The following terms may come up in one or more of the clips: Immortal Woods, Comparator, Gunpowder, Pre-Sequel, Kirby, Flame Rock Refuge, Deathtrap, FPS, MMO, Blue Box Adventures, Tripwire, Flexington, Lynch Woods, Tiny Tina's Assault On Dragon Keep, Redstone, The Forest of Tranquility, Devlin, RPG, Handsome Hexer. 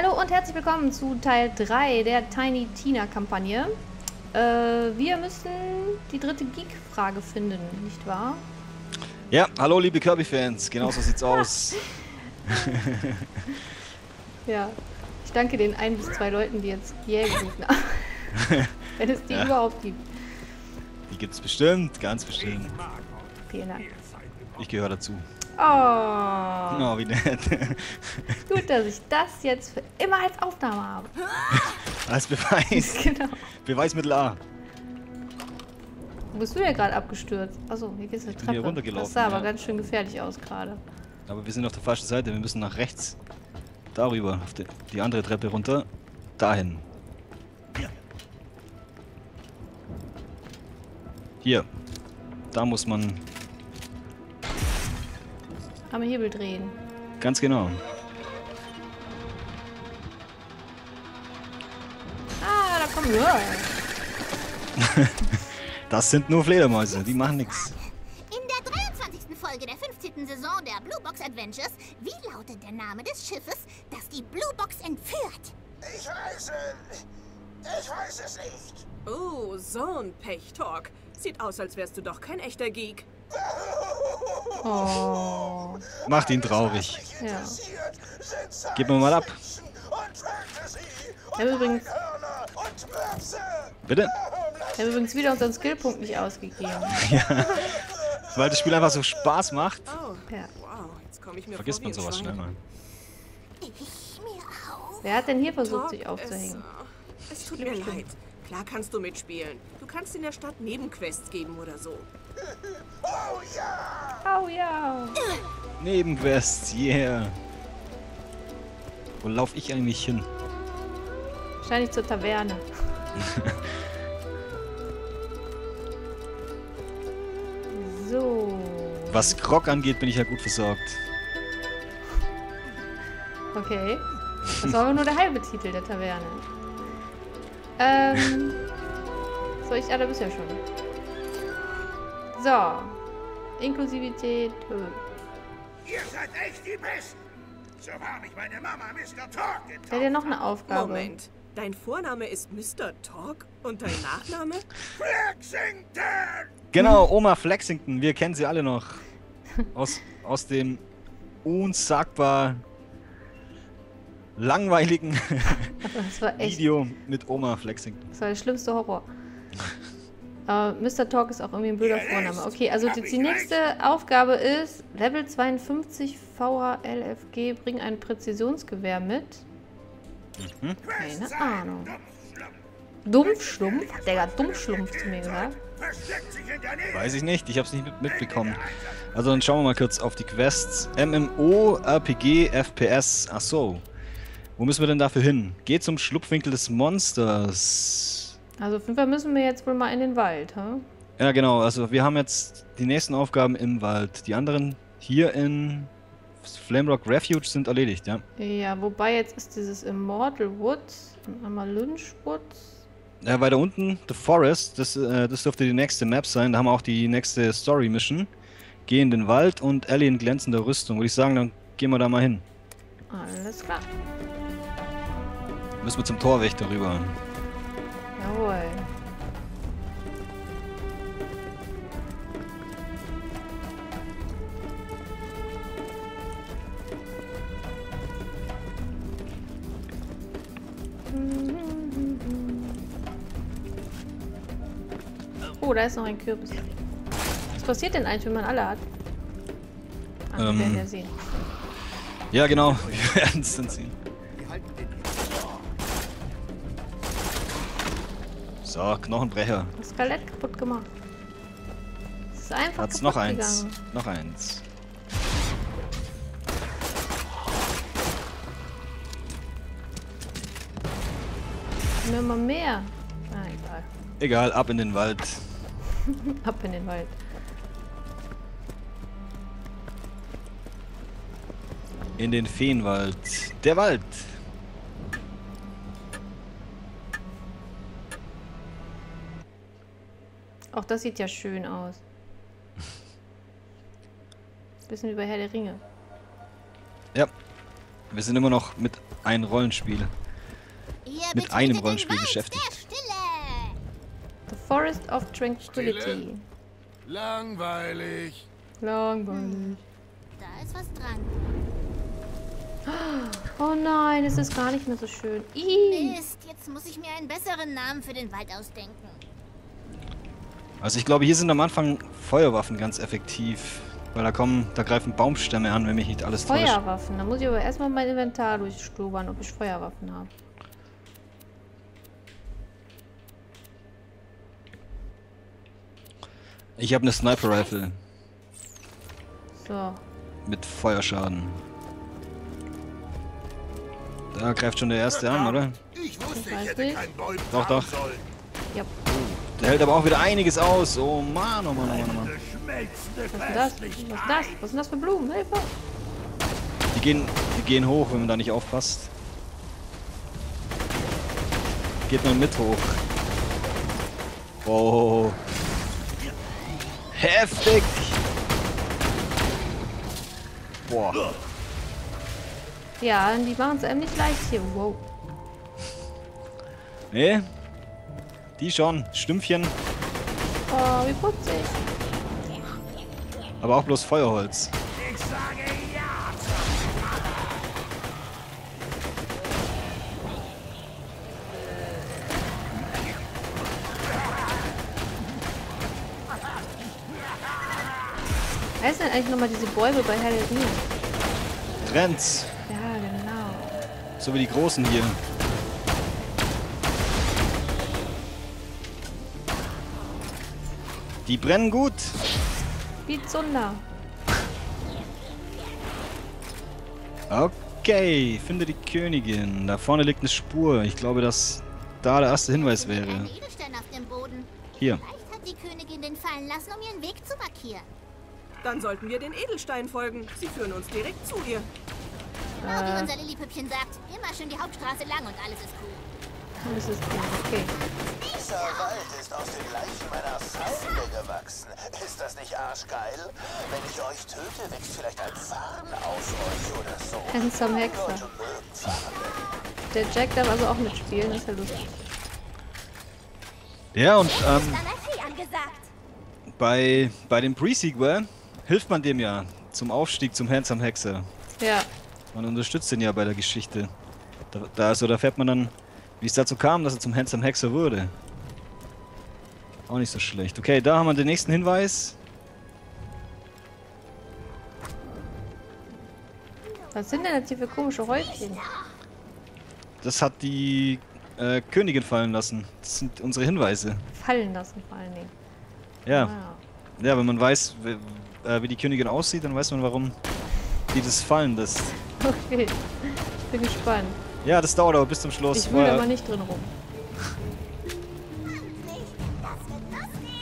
Hallo und herzlich willkommen zu Teil 3 der Tiny Tina Kampagne. Wir müssen die dritte Geek-Frage finden, nicht wahr? Ja, hallo liebe Kirby-Fans, genau so sieht's aus. Ja, ich danke den 1 bis 2 Leuten, die jetzt hierher gerufen haben. Wenn es die überhaupt gibt. Die gibt's bestimmt, ganz bestimmt. Vielen Dank. Ich gehöre dazu. Oh, wie nett. Gut, dass ich das jetzt für immer als Aufnahme habe. Als Beweis. Genau. Beweismittel A. Wo bist du denn gerade abgestürzt? Achso, hier geht's eine Treppe. Hier runtergelaufen. Das sah aber ganz schön gefährlich aus gerade. Aber wir sind auf der falschen Seite. Wir müssen nach rechts. Darüber. Auf die andere Treppe runter. Dahin. Hier. Da muss man... am Hebel drehen. Ganz genau. Ah, da kommen wir. Das sind nur Fledermäuse, die machen nichts. In der 23. Folge der 15. Saison der Blue Box Adventures, wie lautet der Name des Schiffes, das die Blue Box entführt? Ich weiß es nicht. Oh, so ein Pech-Talk. Sieht aus, als wärst du doch kein echter Geek. Oh. Macht ihn traurig. Ja. Gib mir mal ab. Ich habe übrigens... Bitte? Ich habe übrigens wieder unseren Skillpunkt nicht ausgegeben. Ja. Weil das Spiel einfach so Spaß macht. Oh. Ja. Wow, jetzt komm ich mir vergisst man sowas schnell mal. Wer hat denn hier versucht, sich aufzuhängen? Es tut mir leid. Klar kannst du mitspielen. Du kannst in der Stadt Nebenquests geben oder so. Oh ja! Oh ja! Nebenquests, yeah! Wo lauf ich eigentlich hin? Wahrscheinlich zur Taverne. So. Was Grog angeht, bin ich ja gut versorgt. Okay. Das war aber nur der halbe Titel der Taverne. Soll ich... Ah, da bist du ja schon. So. Inklusivität. Ihr seid echt die Besten! So war ich meine Mama Mr. Talk getauft. Hat ja noch eine Aufgabe. Moment. Dein Vorname ist Mr. Talk und dein Nachname? Flexington! Genau, Oma Flexington. Wir kennen sie alle noch. Aus dem unsagbar... langweiligen Video mit Oma Flexington. Das war der schlimmste Horror. Mr. Talk ist auch irgendwie ein blöder Vorname. Okay, also die nächste Aufgabe ist Level 52 VHLFG, bring ein Präzisionsgewehr mit. Mhm. Keine Ahnung. Dumpfschlumpf? Hat der gerade Dumpfschlumpf zu mir gesagt? Weiß ich nicht, ich hab's nicht mitbekommen. Also dann schauen wir mal kurz auf die Quests. MMO, RPG, FPS, ach so. Wo müssen wir denn dafür hin? Geh zum Schlupfwinkel des Monsters. Also auf jeden Fall müssen wir jetzt wohl mal in den Wald, hä? Ja, genau. Also wir haben jetzt die nächsten Aufgaben im Wald. Die anderen hier in Flame Rock Refuge sind erledigt, ja? Ja, wobei jetzt ist dieses Immortal Woods und einmal Lynch Woods. Ja, weiter unten, The Forest, das dürfte die nächste Map sein. Da haben wir auch die nächste Story-Mission. Geh in den Wald und Ellie in glänzender Rüstung. Würde ich sagen, dann gehen wir da mal hin. Alles klar. Müssen wir zum Torwächter rüber. Jawohl. Oh, da ist noch ein Kürbis. Was passiert denn eigentlich, wenn man alle hat? Ah, wir werden ja sehen. Ja, genau. Wir werden es dann sehen. So, Knochenbrecher. Das Skelett kaputt gemacht. Das ist einfach hat's kaputt noch eins. Gegangen. Noch eins. Nur mal mehr. Na, egal. Egal, ab in den Wald. Ab in den Wald. In den Feenwald. Der Wald. Auch das sieht ja schön aus. Bisschen über Herr der Ringe. Ja. Wir sind immer noch mit einem Rollenspiel. Beschäftigt. The Forest of Tranquility. Stille. Langweilig. Da ist was dran. Oh nein, es ist gar nicht mehr so schön. Mist, jetzt muss ich mir einen besseren Namen für den Wald ausdenken. Also ich glaube, hier sind am Anfang Feuerwaffen ganz effektiv. Weil da greifen Baumstämme an, wenn mich nicht alles täuscht. Feuerwaffen, da muss ich aber erstmal mein Inventar durchstöbern, ob ich Feuerwaffen habe. Ich habe eine Sniper-Rifle. So. Mit Feuerschaden. Da greift schon der erste an, oder? Ich wusste, ich hätte keinen Bolt. Doch, doch. Ja. Der hält aber auch wieder einiges aus. Oh Mann, oh Mann, oh Mann, oh Mann. Was ist denn das? Was ist das? Was sind das für Blumen? Hilfe! Die gehen hoch, wenn man da nicht aufpasst. Geht man mit hoch. Wow. Heftig! Boah. Ja, die machen es einem nicht leicht hier. Wow. Nee. Die schon. Stümpfchen. Oh, wie putzig. Aber auch bloß Feuerholz. Ich sage ja. Was heißt denn eigentlich nochmal diese Bäume bei Herr der Ringe? Trends. Ja, genau. So wie die großen hier. Die brennen gut. Wie Zunder. Okay, finde die Königin. Da vorne liegt eine Spur. Ich glaube, dass da der erste Hinweis wäre. Ein Edelstein auf dem Boden. Hier. Vielleicht hat die Königin den fallen lassen, um ihren Weg zu markieren. Dann sollten wir den Edelstein folgen. Sie führen uns direkt zu ihr. Genau wie unser Lillipüppchen sagt. Immer schön die Hauptstraße lang und alles ist cool. Alles ist cool, okay. Dieser Wald ist aus den Leichen meiner Feinde gewachsen. Ist das nicht arschgeil? Wenn ich euch töte, wächst vielleicht ein Farn aus euch oder so. Handsome Hexer. Der Jack darf also auch mitspielen, das ist ja lustig. Ja, und bei dem Pre-Sequel hilft man dem ja zum Aufstieg zum Handsome Hexer. Ja. Man unterstützt den ja bei der Geschichte. Da erfährt man dann, wie es dazu kam, dass er zum Handsome Hexer wurde. Auch nicht so schlecht. Okay, da haben wir den nächsten Hinweis. Was sind denn jetzt hier für komische Häufchen? Das hat die Königin fallen lassen. Das sind unsere Hinweise. Fallen lassen vor allen Dingen. Ja. Ah. Ja, wenn man weiß, wie die Königin aussieht, dann weiß man, warum die das fallen lässt. Okay, ich bin gespannt. Ja, das dauert aber bis zum Schluss. Ich will aber nicht drin rum.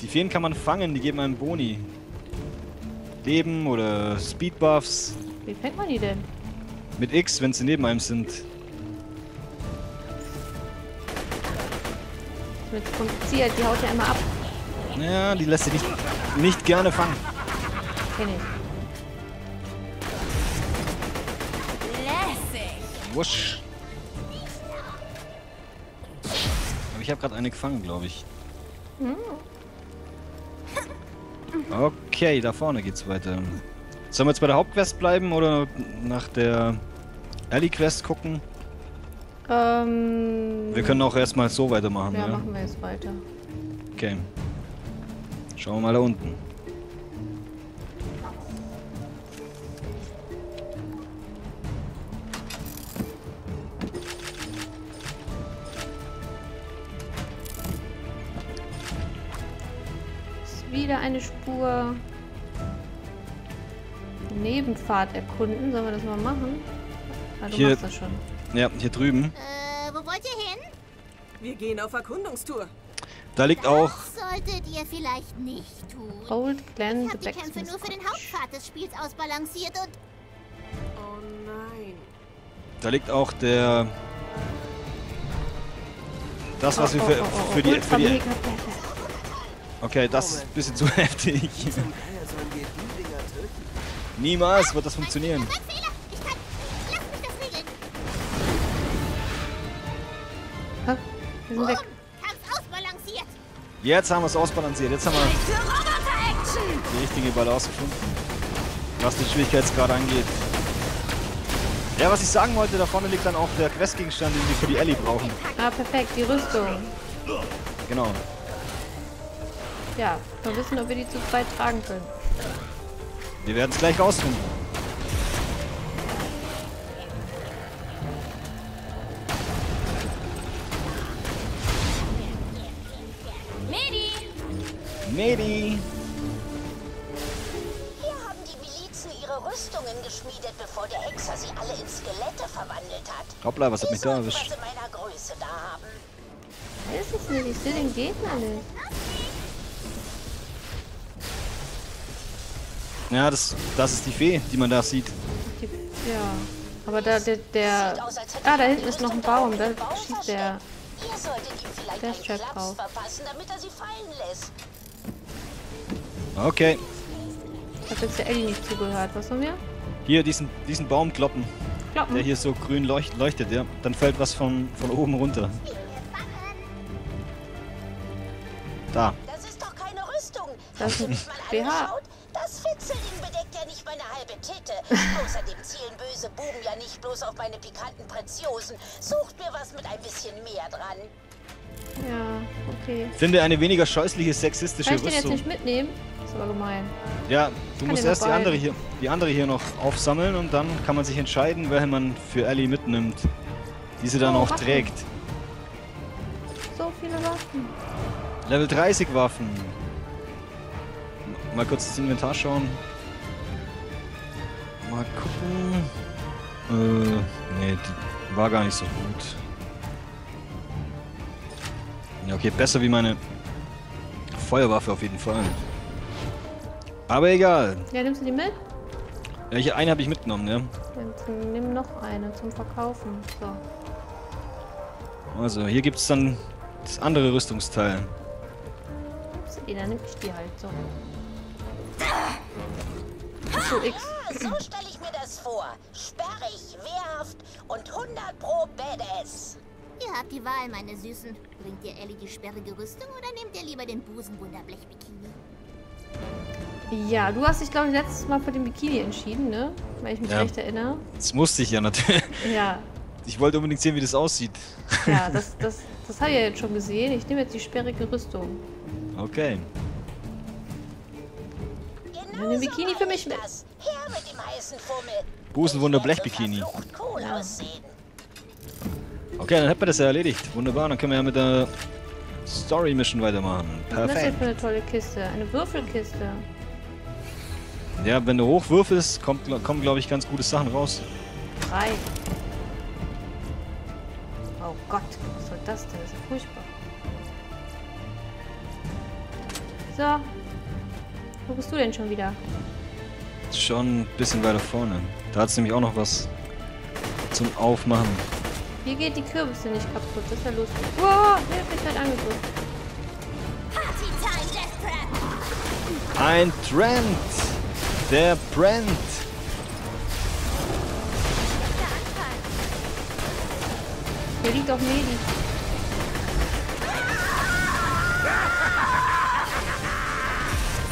Die Feen kann man fangen, die geben einem Boni. Leben oder Speedbuffs. Wie fängt man die denn? Mit X, wenn sie neben einem sind. Mit kompliziert, die haut ja einmal ab. Ja, die lässt sie nicht gerne fangen. Kenn ich. Lässig. Wusch. Ich habe gerade eine gefangen, glaube ich. Okay, da vorne geht's weiter. Sollen wir jetzt bei der Hauptquest bleiben oder nach der Alley-Quest gucken? Wir können auch erstmal so weitermachen. Ja, machen wir jetzt weiter. Okay. Schauen wir mal da unten. Wieder eine Spur. Nebenpfad erkunden. Sollen wir das mal machen? Ah, du machst das schon. Ja, hier drüben. Wo wollt ihr hin? Wir gehen auf Erkundungstour. Da liegt auch... Das solltet ihr vielleicht nicht tun. Old Glen, ich hab die Kämpfe nur für den Hauptpfad des Spiels ausbalanciert und... Oh nein. Da liegt auch der... Das, was wir für die... Okay, das ist ein bisschen zu heftig. Niemals wird das funktionieren. Ich kann, lass mich das regeln. Wir sind weg. Jetzt haben wir es ausbalanciert. Jetzt haben wir die richtige Balance gefunden, was den Schwierigkeitsgrad angeht. Ja, was ich sagen wollte, da vorne liegt dann auch der Questgegenstand, den wir für die Ellie brauchen. Ah, perfekt, die Rüstung. Genau. Ja, wir wissen, ob wir die zu zweit tragen können. Wir werden es gleich rausfinden. Medi! Hier haben die Milizen ihre Rüstungen geschmiedet, bevor der Hexer sie alle in Skelette verwandelt hat. Hoppla, was hat mich da erwischt? Das ist nicht, ich sehe den Gegner nicht. Ja, das ist die Fee, die man da sieht. Ja, aber da da hinten ist noch ein Baum, da schießt der Deathtrap drauf. Okay. Ich hab jetzt der Ellie nicht zugehört, was haben wir? Hier, diesen Baum kloppen. Kloppen? Der hier so grün leuchtet, ja. Dann fällt was von oben runter. Da. Das ist doch keine Rüstung. Das ist ein BH. Das Fitzeling bedeckt ja nicht meine halbe Titte. Außerdem zielen böse Buben ja nicht bloß auf meine pikanten Preziosen. Sucht mir was mit ein bisschen mehr dran. Ja, okay. Finde eine weniger scheußliche, sexistische Rüstung. Kann ich den jetzt nicht mitnehmen? Das ist aber gemein. Ja, du musst erst die andere hier noch aufsammeln und dann kann man sich entscheiden, welche man für Ellie mitnimmt. Die sie dann auch trägt. So viele Waffen. Level 30 Waffen. Mal kurz das Inventar schauen. Mal gucken. Nee, die war gar nicht so gut. Ja, okay, besser wie meine Feuerwaffe auf jeden Fall. Aber egal. Ja, nimmst du die mit? Ja, eine habe ich mitgenommen, ja. Dann nimm noch eine zum Verkaufen. So. Also, hier gibt es dann das andere Rüstungsteil. Dann nimm ich die halt so. Ja, so stelle ich mir das vor. Sperrig, wehrhaft und 100 pro Badass. Ihr habt die Wahl, meine Süßen. Bringt ihr Ellie die sperrige Rüstung oder nehmt ihr lieber den Busenwunderblech-Bikini? Ja, du hast dich, glaube ich, letztes Mal für den Bikini entschieden, ne? Weil ich mich recht erinnere. Das musste ich ja natürlich. Ja. Ich wollte unbedingt sehen, wie das aussieht. Ja, das habe ich ja jetzt schon gesehen. Ich nehme jetzt die sperrige Rüstung. Okay. Eine Bikini für mich mit. Her mit dem heißen Fummel. Busenwunder-Blech-Bikini. Okay, dann hat man das ja erledigt. Wunderbar, dann können wir ja mit der Story-Mission weitermachen. Perfekt. Das ist jetzt eine tolle Kiste. Eine Würfelkiste. Ja, wenn du hochwürfelst, kommen, glaube ich, ganz gute Sachen raus. 3. Oh Gott, was soll das denn? Das ist ja furchtbar. So. Wo bist du denn schon wieder? Schon ein bisschen weiter vorne. Da hat es nämlich auch noch was zum Aufmachen. Hier geht die Kürbisse nicht kaputt. Das ist ja lustig. Wow, Hilfe, ich werde angegriffen. Ein Trend. Der Brand. Hier liegt auch Medi.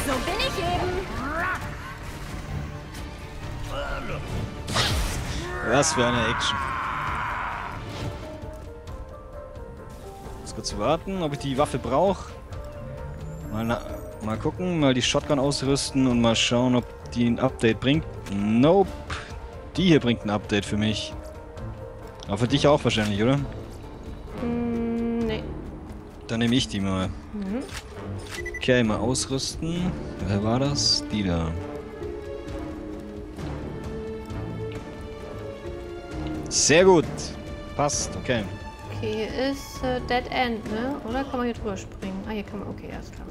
So bin ich eben. Was für eine Action. Jetzt kurz warten, ob ich die Waffe brauche. Mal gucken, mal die Shotgun ausrüsten und mal schauen, ob die ein Update bringt. Nope. Die hier bringt ein Update für mich. Aber für dich auch wahrscheinlich, oder? Nee. Dann nehme ich die mal. Mhm. Okay, mal ausrüsten. Wer war das? Die da. Sehr gut. Passt, okay. Okay, hier ist Dead End, ne? Oder kann man hier drüber springen? Ah, hier kann man... Okay, alles klar.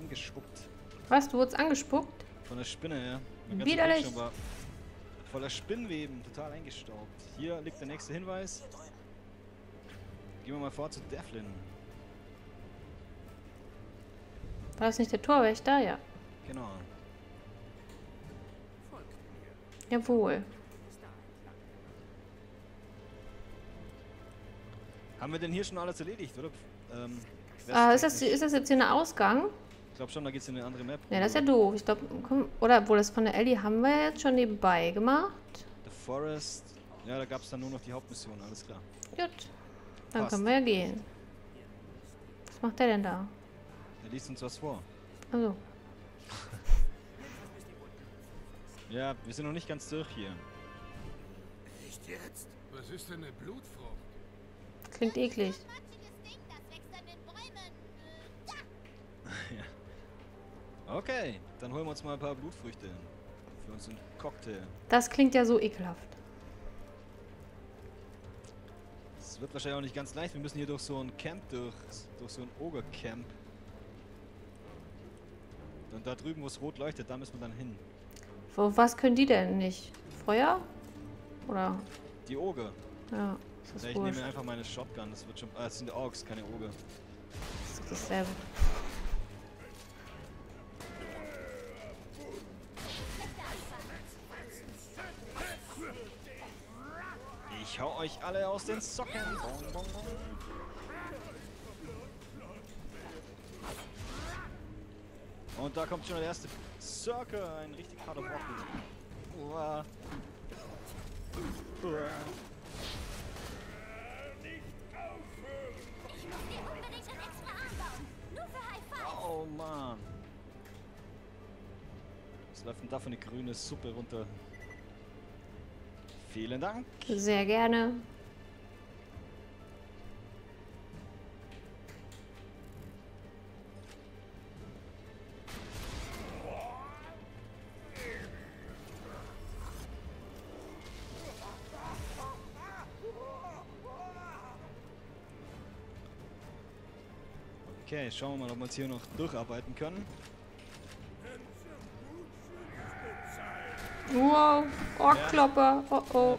Angespuckt. Was? Du wurdest angespuckt? Von der Spinne, ja. Widerlich. Voller Spinnweben, total eingestaubt. Hier liegt der nächste Hinweis. Gehen wir mal vor zu Devlin. War das nicht der Torwächter? Ja. Genau. Jawohl. Haben wir denn hier schon alles erledigt, oder? Ist das jetzt hier ein Ausgang? Ich glaube schon, da geht es in eine andere Map. Ja, das ist ja doof. Ich glaube, oder obwohl das von der Ellie haben wir jetzt schon nebenbei gemacht. The Forest. Ja, da gab es dann nur noch die Hauptmission, alles klar. Gut. Dann passt. Können wir ja gehen. Was macht der denn da? Er liest uns was vor. Also. Ja, wir sind noch nicht ganz durch hier. Nicht jetzt? Was ist denn eine Blutfrucht? Klingt eklig. Ja. Okay, dann holen wir uns mal ein paar Blutfrüchte für unseren Cocktail. Das klingt ja so ekelhaft. Das wird wahrscheinlich auch nicht ganz leicht. Wir müssen hier durch so ein Camp durch so ein Ogercamp. Und da drüben, wo es rot leuchtet, da müssen wir dann hin. Wo, was können die denn nicht? Feuer? Oder? Die Oger. Ja. Ja, ich nehme einfach meine Shotgun, das wird schon... Ah, das sind Orks, keine Oger. Das ist dasselbe. Ich hau euch alle aus den Socken. Bon, bon, bon. Und da kommt schon der erste Circle, ein richtig harter Brocken. Uah. Uah. Oh Mann. Was läuft denn da für eine grüne Suppe runter? Vielen Dank. Sehr gerne. Okay, schauen wir mal, ob wir uns hier noch durcharbeiten können. Wow, Orkklopper, oh oh.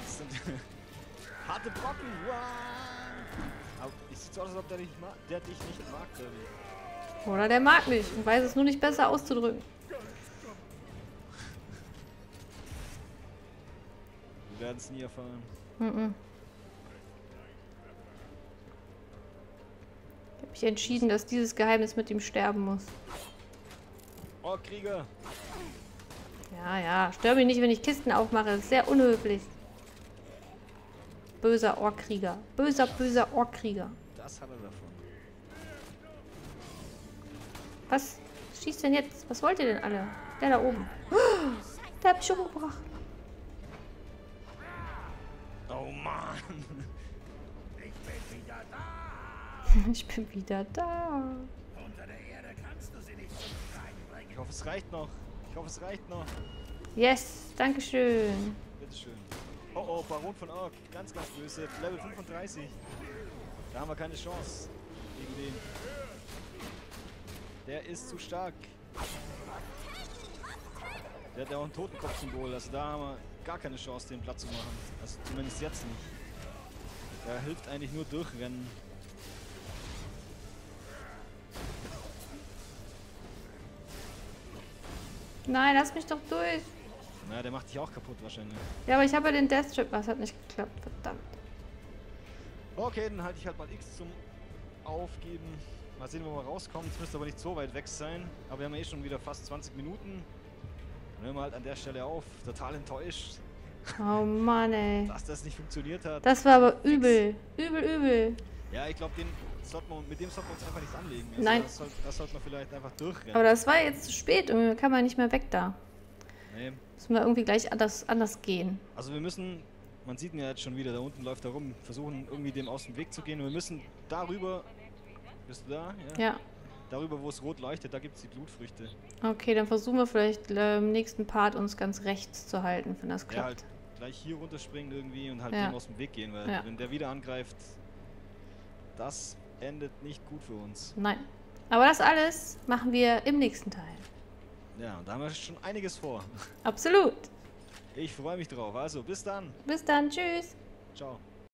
Harte Brocken, wow. Aber es sieht so aus, als ob der dich nicht mag, Kirby. Oder der mag mich und weiß es nur nicht besser auszudrücken. Wir werden es nie erfahren. Mm-mm. Ich habe entschieden, dass dieses Geheimnis mit ihm sterben muss. Oh, Krieger! Ja, ja, stör mich nicht, wenn ich Kisten aufmache. Das ist sehr unhöflich. Böser Orkkrieger. Böser, böser Orkkrieger. Das hat er davon. Was schießt denn jetzt? Was wollt ihr denn alle? Der da oben. Oh, der hat mich schon umgebracht. Oh Mann. Ich bin wieder da. Ich bin wieder da. Unter der Erde kannst du sie nicht reinbringen. Ich hoffe, es reicht noch. Ich hoffe, es reicht noch. Yes, danke schön. Bitte schön. Oh, oh, Baron von Ork. Ganz, ganz böse. Level 35. Da haben wir keine Chance gegen den. Der ist zu stark. Der hat ja auch ein Totenkopfsymbol. Also da haben wir gar keine Chance, den platt zu machen. Also zumindest jetzt nicht. Da hilft eigentlich nur durchrennen. Nein, lass mich doch durch. Na, der macht dich auch kaputt wahrscheinlich. Ja, aber ich habe ja den Deathtrap, das hat nicht geklappt, verdammt. Okay, dann halte ich halt mal X zum Aufgeben. Mal sehen, wo wir rauskommen. Es müsste aber nicht so weit weg sein. Aber wir haben ja eh schon wieder fast 20 Minuten. Dann hören wir halt an der Stelle auf. Total enttäuscht. Oh Mann, ey. Dass das nicht funktioniert hat. Das war aber übel. Übel, übel. Ja, ich glaube, den... mit dem sollten wir uns einfach nichts anlegen. Also nein. Das sollte man vielleicht einfach durchrennen. Aber das war jetzt zu spät. Irgendwie kann man nicht mehr weg da. Nee. Müssen wir irgendwie gleich anders gehen. Also wir müssen, man sieht ihn ja jetzt schon wieder, da unten läuft er rum, versuchen irgendwie dem aus dem Weg zu gehen. Und wir müssen darüber, bist du da? Ja. Ja. Darüber, wo es rot leuchtet, da gibt es die Blutfrüchte. Okay, dann versuchen wir vielleicht im nächsten Part uns ganz rechts zu halten, wenn das klappt. Ja, halt gleich hier runterspringen irgendwie und halt dem aus dem Weg gehen, weil wenn der wieder angreift, das... endet nicht gut für uns. Nein. Aber das alles machen wir im nächsten Teil. Ja, und da haben wir schon einiges vor. Absolut. Ich freue mich drauf. Also, bis dann. Bis dann. Tschüss. Ciao.